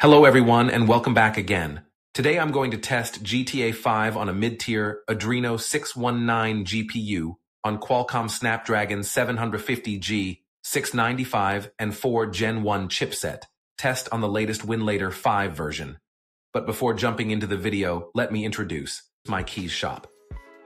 Hello everyone and welcome back again. Today I'm going to test GTA 5 on a mid-tier Adreno 619 GPU on Qualcomm Snapdragon 750G, 695 and 4 Gen 1 chipset, test on the latest Winlator 5 version. But before jumping into the video, let me introduce MyKeysShop.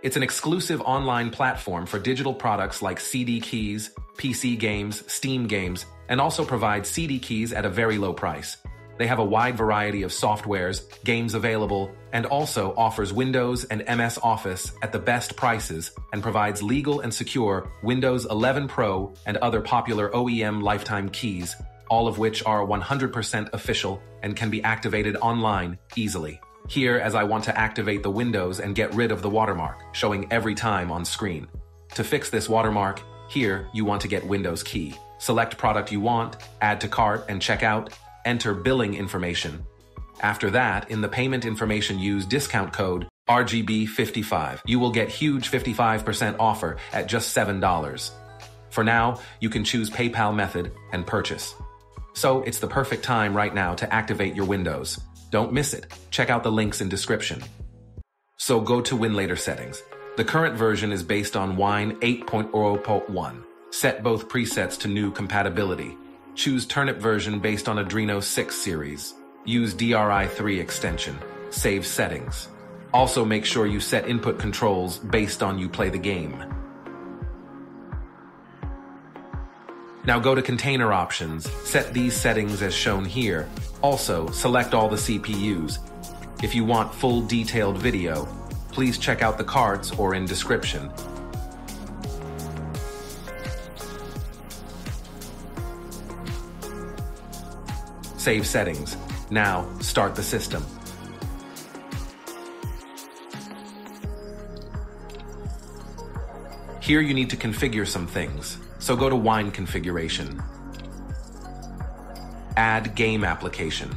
It's an exclusive online platform for digital products like CD keys, PC games, Steam games, and also provides CD keys at a very low price. They have a wide variety of softwares, games available, and also offers Windows and MS Office at the best prices and provides legal and secure Windows 11 Pro and other popular OEM lifetime keys, all of which are 100% official and can be activated online easily. Here, as I want to activate the Windows and get rid of the watermark, showing every time on screen. To fix this watermark, here you want to get Windows key. Select product you want, add to cart and check out, enter billing information. After that, in the payment information use discount code RGB55. You will get huge 55% offer at just $7. For now, you can choose PayPal method and purchase. So it's the perfect time right now to activate your Windows. Don't miss it. Check out the links in description. So go to Winlator settings. The current version is based on Wine 8.0.1. Set both presets to new compatibility. Choose Turnip version based on Adreno 6 series. Use DRI3 extension. Save settings. Also make sure you set input controls based on you play the game. Now go to container options. Set these settings as shown here. Also, select all the CPUs. If you want full detailed video, please check out the cards or in description. Save settings. Now, start the system. Here you need to configure some things. So go to Wine configuration. Add game application.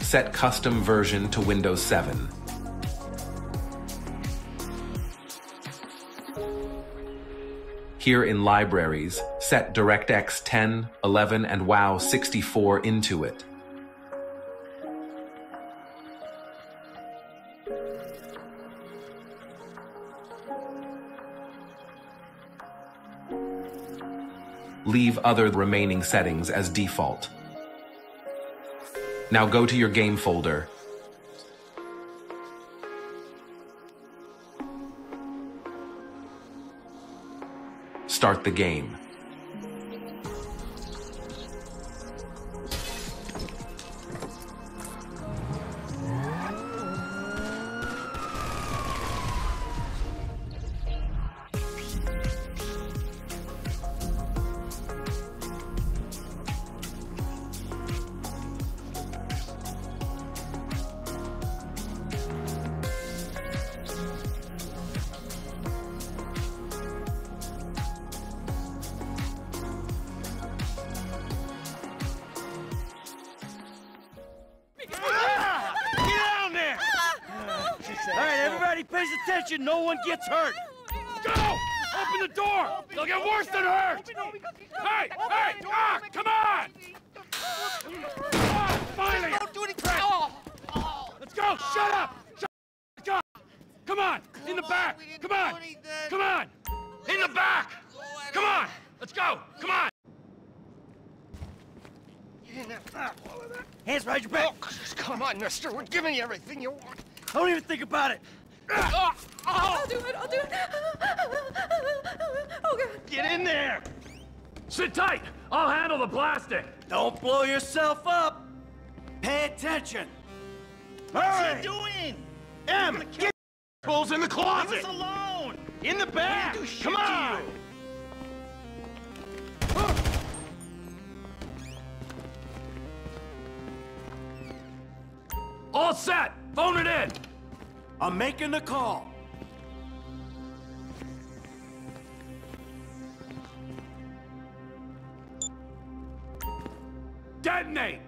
Set custom version to Windows 7. Here in Libraries, set DirectX 10, 11, and WoW 64 into it. Leave other remaining settings as default. Now go to your game folder. Start the game. Alright, everybody pays attention, no one gets hurt! Go! Open the door! They'll get worse than hurt! Hey! Hey! Ah! Come on! Oh, finally! Don't do anything! Let's go! Shut up! Shut up! Come on! In the back! Come on! Come on! In the back! Come on! Let's go! Come on! Hands behind your back! Oh, come on, mister! We're giving you everything you want! Don't even think about it! Oh, oh. I'll do it! Oh, God. Get in there! Sit tight! I'll handle the plastic! Don't blow yourself up! Pay attention! Hey. What's he doing? Em, get bulls in the closet! Leave us alone! In the back! Come on! All set! Phone it in! I'm making the call. Detonate!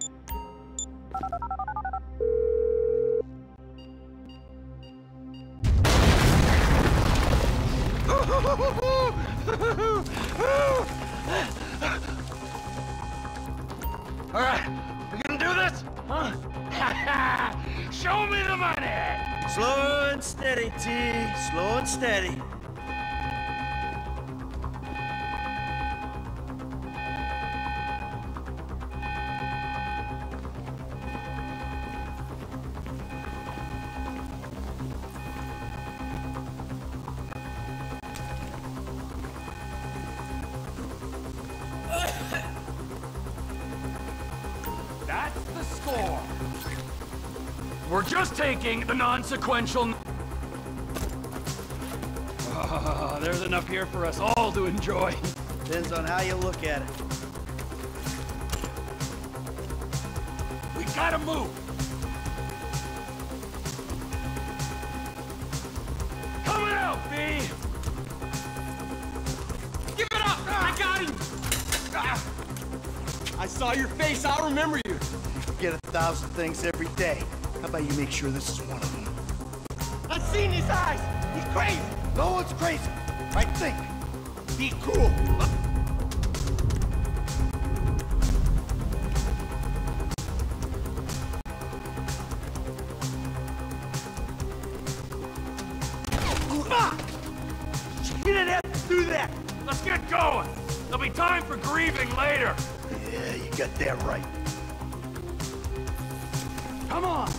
Alright, we gonna do this? Huh? Show me the money! Slow and steady, T. Slow and steady. Taking the non-sequential. There's enough here for us all to enjoy. Depends on how you look at it. We gotta move. Coming out, B. Give it up. I got him. I saw your face. I'll remember you. You forget 1,000 things every day. How about you make sure this is one of them? I've seen his eyes! He's crazy! No one's crazy! I think! Be cool! You didn't have to do that! Let's get going! There'll be time for grieving later! Yeah, you got that right. Come on!